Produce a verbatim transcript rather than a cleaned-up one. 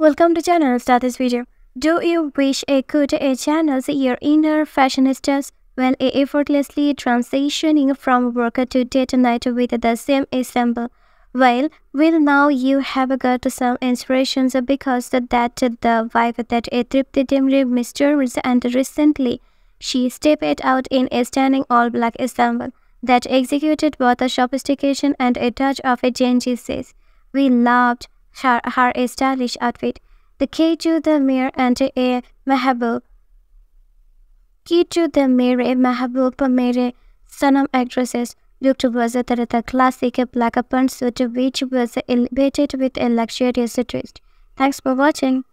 Welcome to channel. Start this video. Do you wish you could channel your inner fashionistas when effortlessly transitioning from work to date night with the same ensemble? Well, well now you have got some inspirations because that the vibe that Tripti Dimri misters, and recently she stepped out in a stunning all-black ensemble that executed both a sophistication and a touch of a genji says. We loved Her, her stylish outfit. The key to the mirror and a mahabub. Key to the mirror, mahabub mere Sanam actresses looked was that the classic black pantsuit, which was elevated with a luxurious twist. Thanks for watching.